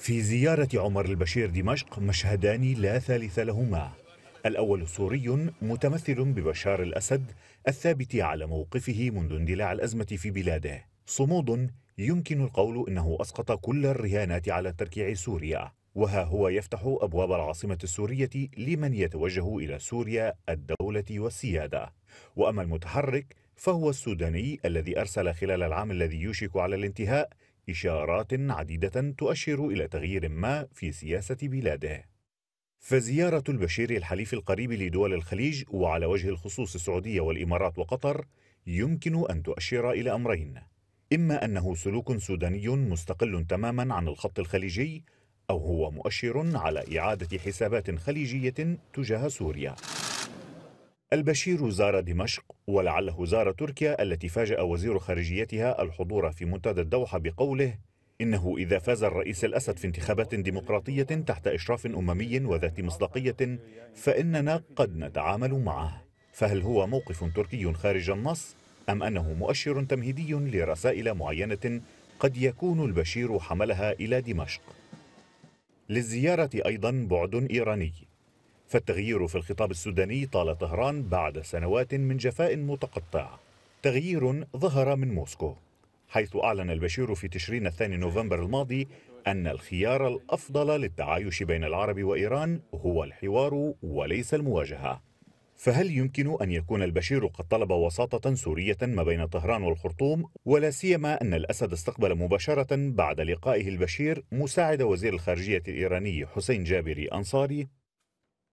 في زيارة عمر البشير دمشق مشهدان لا ثالث لهما. الأول سوري متمثل ببشار الأسد الثابت على موقفه منذ اندلاع الأزمة في بلاده، صمود يمكن القول إنه أسقط كل الرهانات على تركيع سوريا، وها هو يفتح أبواب العاصمة السورية لمن يتوجه إلى سوريا الدولة والسيادة. وأما المتحرك فهو السوداني الذي أرسل خلال العام الذي يوشك على الانتهاء إشارات عديدة تؤشر إلى تغيير ما في سياسة بلاده. فزيارة البشير الحليف القريب لدول الخليج وعلى وجه الخصوص السعودية والإمارات وقطر يمكن أن تؤشر إلى أمرين: إما أنه سلوك سوداني مستقل تماما عن الخط الخليجي، أو هو مؤشر على إعادة حسابات خليجية تجاه سوريا. البشير زار دمشق، ولعله زار تركيا التي فاجأ وزير خارجيتها الحضور في منتدى الدوحة بقوله إنه إذا فاز الرئيس الأسد في انتخابات ديمقراطية تحت إشراف أممي وذات مصداقية فإننا قد نتعامل معه. فهل هو موقف تركي خارج النص، أم أنه مؤشر تمهيدي لرسائل معينة قد يكون البشير حملها إلى دمشق؟ للزيارة أيضا بعد إيراني، فالتغيير في الخطاب السوداني طال طهران بعد سنوات من جفاء متقطع، تغيير ظهر من موسكو، حيث أعلن البشير في تشرين الثاني نوفمبر الماضي أن الخيار الأفضل للتعايش بين العرب وإيران هو الحوار وليس المواجهة. فهل يمكن أن يكون البشير قد طلب وساطة سورية ما بين طهران والخرطوم؟ ولا سيما أن الأسد استقبل مباشرة بعد لقائه البشير مساعد وزير الخارجية الإيراني حسين جابري انصاري